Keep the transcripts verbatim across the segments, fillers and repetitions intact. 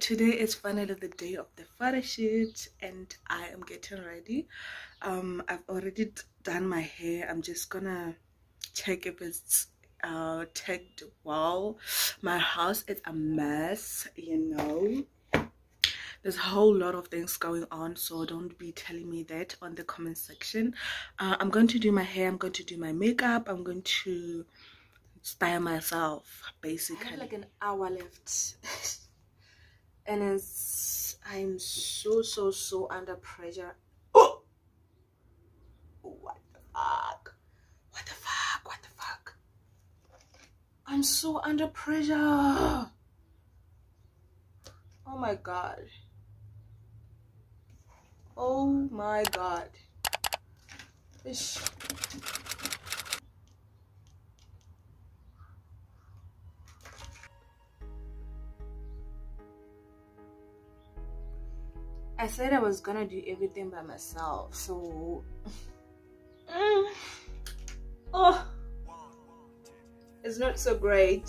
Today is finally the day of the photo shoot and I am getting ready. um I've already done my hair. I'm just gonna check if it's uh tagged well. My house is a mess, you know, there's a whole lot of things going on, so don't be telling me that on the comment section. uh, I'm going to do my hair, I'm going to do my makeup, I'm going to style myself. Basically I have like an hour left. And it's, I'm so, so, so under pressure. Oh! What the fuck? What the fuck? What the fuck? I'm so under pressure. Oh my God. Oh my God. Ish. I said I was gonna do everything by myself, so mm. Oh, it's not so great.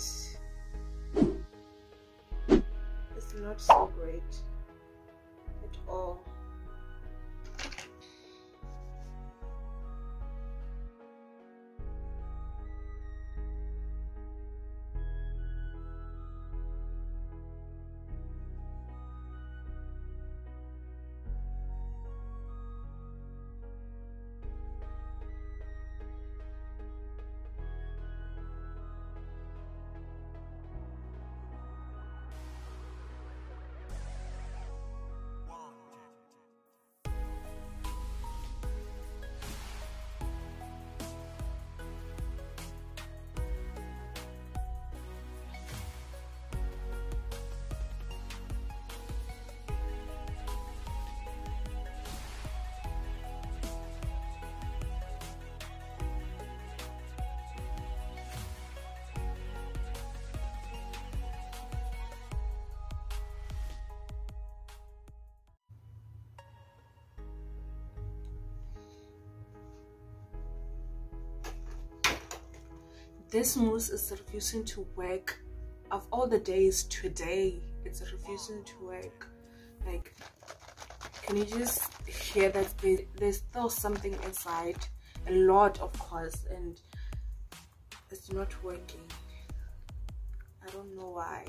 It's not so great at all. This mousse is refusing to work. Of all the days, today it's refusing to work. Like, can you just hear that there's still something inside? A lot, of course, and it's not working. I don't know why,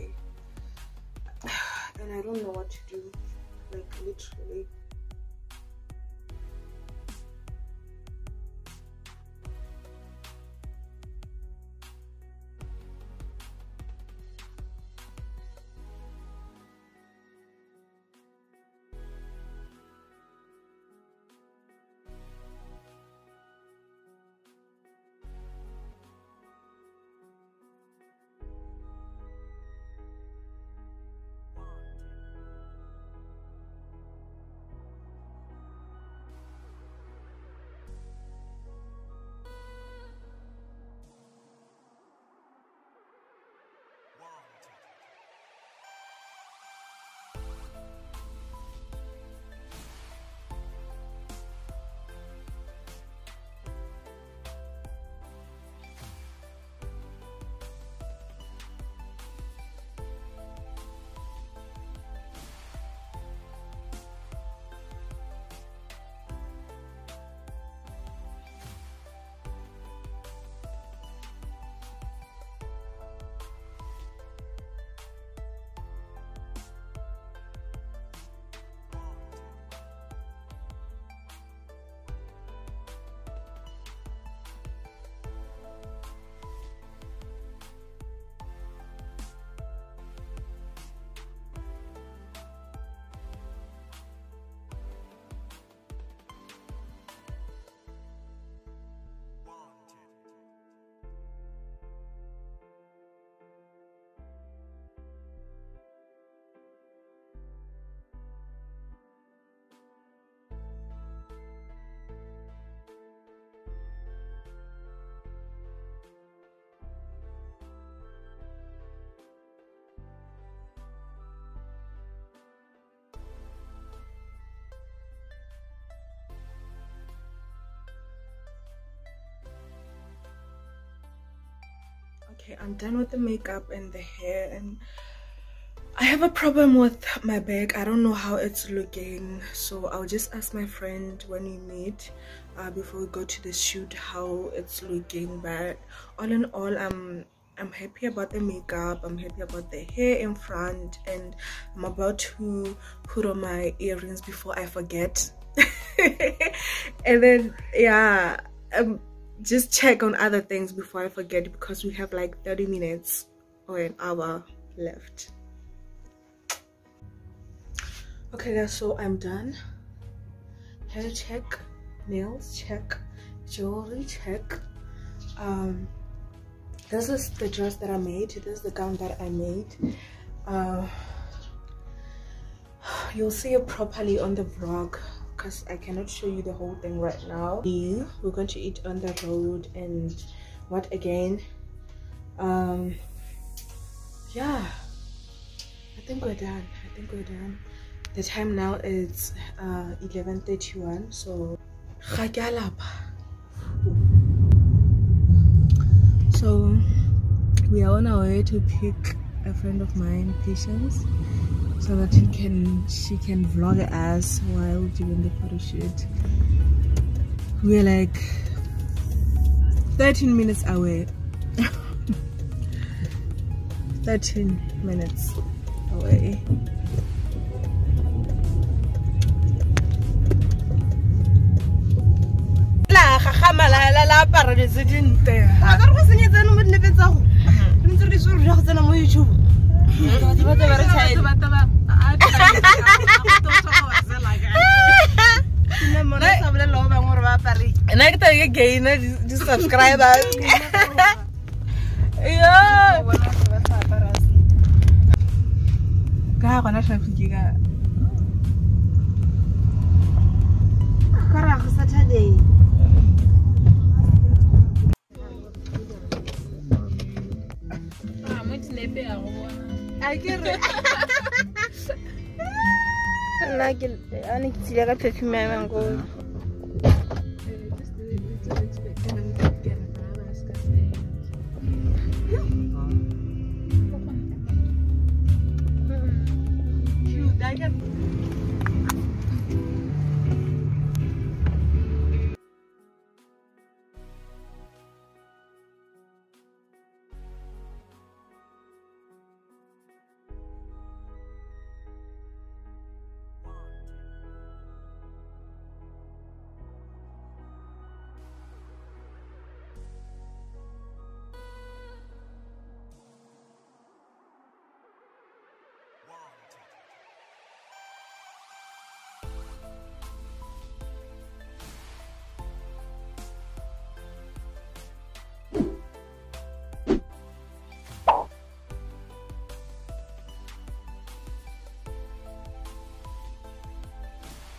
and I don't know what to do. Like, literally. Okay, I'm done with the makeup and the hair, and I have a problem with my bag. I don't know how it's looking, so I'll just ask my friend when we meet uh, before we go to the shoot how it's looking. But all in all, I'm I'm happy about the makeup, I'm happy about the hair in front, and I'm about to put on my earrings before I forget. And then yeah, um, just check on other things before I forget, because we have like thirty minutes or an hour left. Okay guys, so I'm done. Hair check, nails check, jewelry check. Um, this is the dress that I made, this is the gown that I made. Uh, you'll see it properly on the vlog, because I cannot show you the whole thing right now. We're going to eat on the road and what again. Um, yeah, I think we're done. I think we're done. The time now is uh, eleven thirty-one, so so we are on our way to pick a friend of mine, Patience, so that she can she can vlog us while doing the photo shoot. We're like thirteen minutes away. thirteen minutes away. I'm I get it. I get it. I need to get a perfume and go.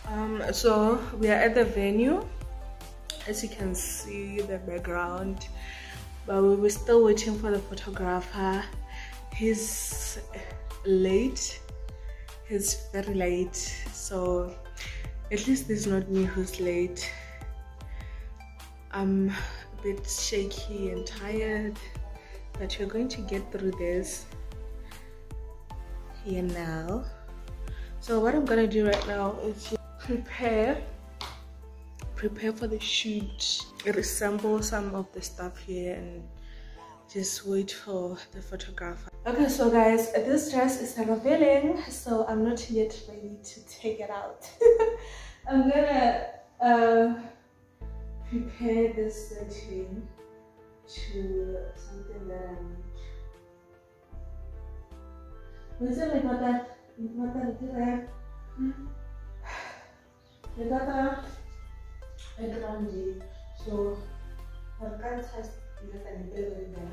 Um, so we are at the venue, as you can see the background, but we were still waiting for the photographer. He's late, he's very late, so at least it's not me who's late. I'm a bit shaky and tired, but we're going to get through this here now. So what I'm gonna do right now is prepare prepare for the shoot, reassemble some of the stuff here, and just wait for the photographer. Okay, so guys, this dress is unveiling, so I'm not yet ready to take it out. I'm gonna uh, prepare this setting to something that I need. What's it like about that? What are you doing? I got a grounding, so I can't just get any better in there.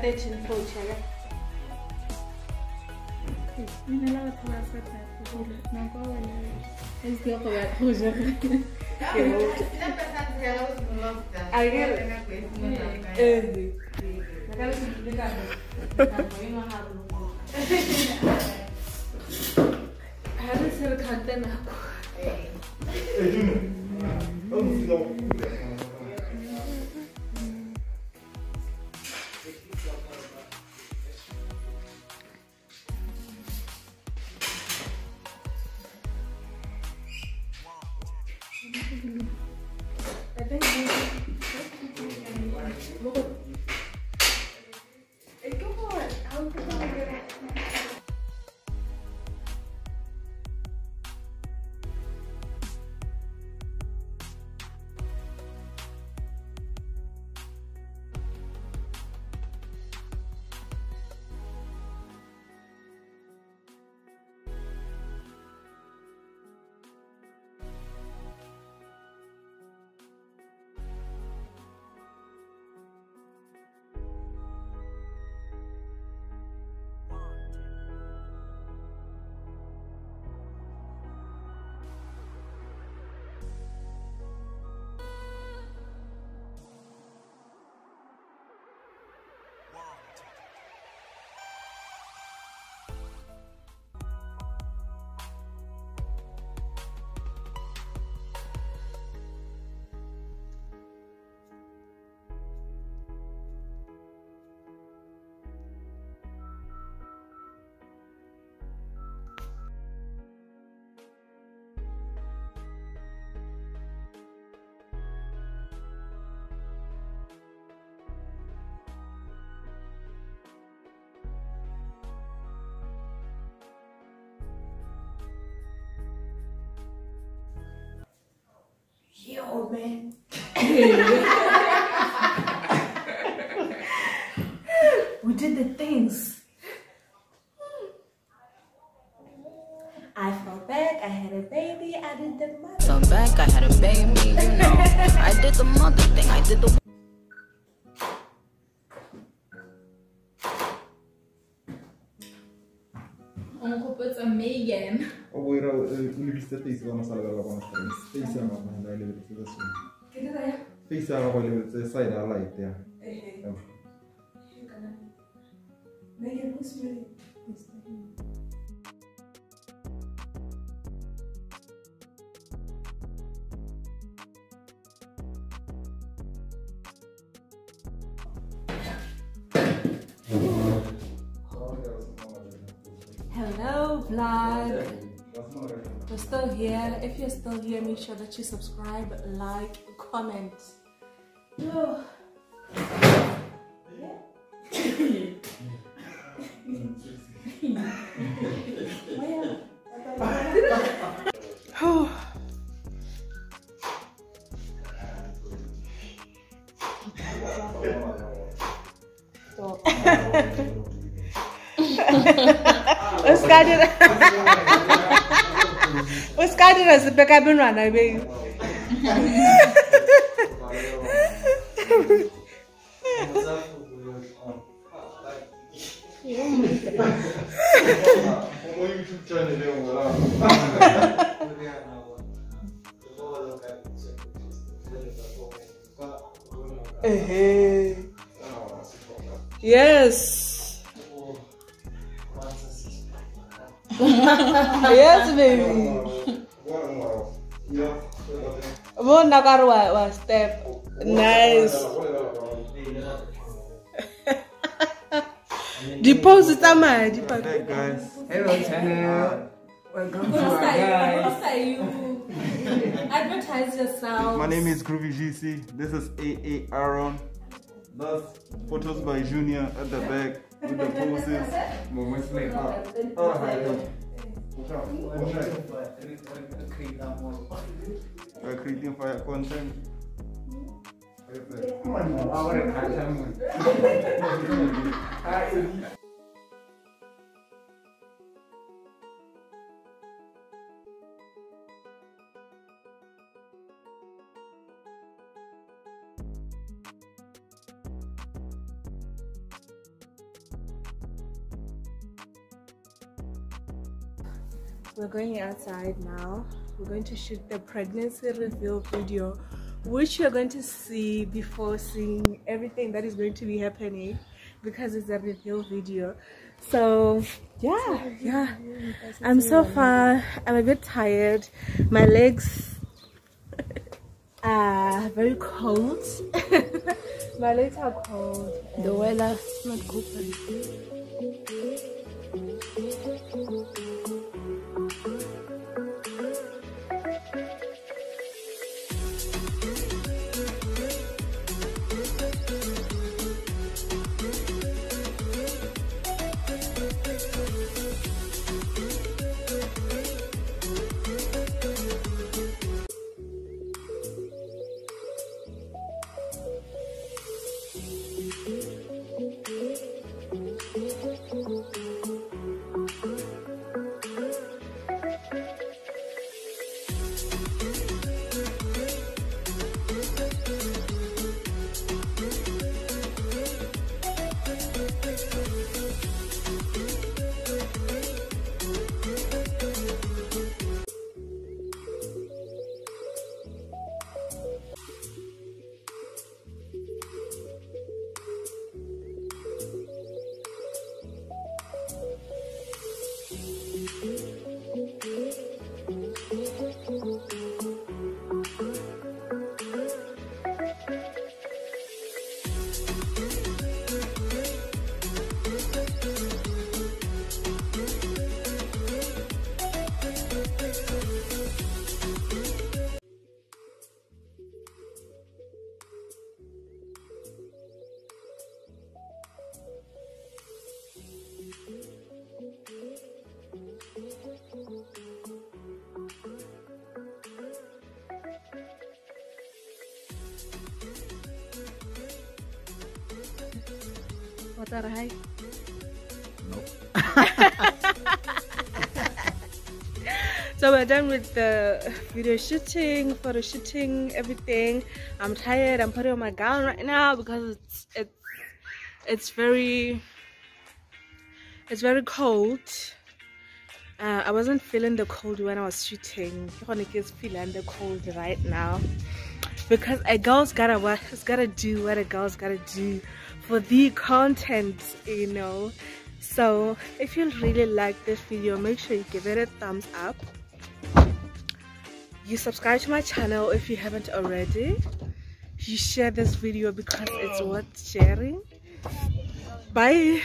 Te cine pocele. Este la otra parte, no acolo el es de acolo, joder. Que vos. La persona que hablamos no lo está. Ayer. Eh. Sí. La cara se explica. También no ha dado. Ahora se lo canta en agua. Eh. Eh. Vamos a yo, man. We did the things. I fell back, I had a baby, I did the mother. I fell back, I had a baby, you know. I did the mother thing, I did the... Megan. O era universitete izvan masala garba konuşuyoruz. Teyze ama da öyle bir şey de söylüyor. Kedi de ya. Teyze ama öyle bir şey sayın alayt ya. Ehe. Tamam. Megan usmuyor. Hello vlog, we're still here. If you're still here, make sure that you subscribe, like, comment. Yo. Oh. Oscar did us a big cabin run, I mean. Yes. Yes, baby. One nagarwa step. Nice. Deposit ama. Hey guys. Hello, channel. Welcome to our guys. How are you? Advertise yourself. My name is Groovy G C. This is A A Aaron. That's photos by Junior at the back. With the poses, moments like that. Oh, hi. We're creating fire content. Come on, we're going outside now. We're going to shoot the pregnancy reveal video, which you're going to see before seeing everything that is going to be happening, because it's a reveal video. So yeah, yeah. I'm so far, I'm a bit tired. My legs are very cold. My legs are cold. The weather is not good for you. What are I? No. So we're done with the video shooting, photo shooting, everything. I'm tired. I'm putting on my gown right now because it's it's it's very it's very cold. Uh, I wasn't feeling the cold when I was shooting. I'm feeling the cold right now because a girl's gotta what gotta do what a girl's gotta do for the content, you know. So if you really like this video, make sure you give it a thumbs up, you subscribe to my channel if you haven't already, you share this video because it's worth sharing. Bye.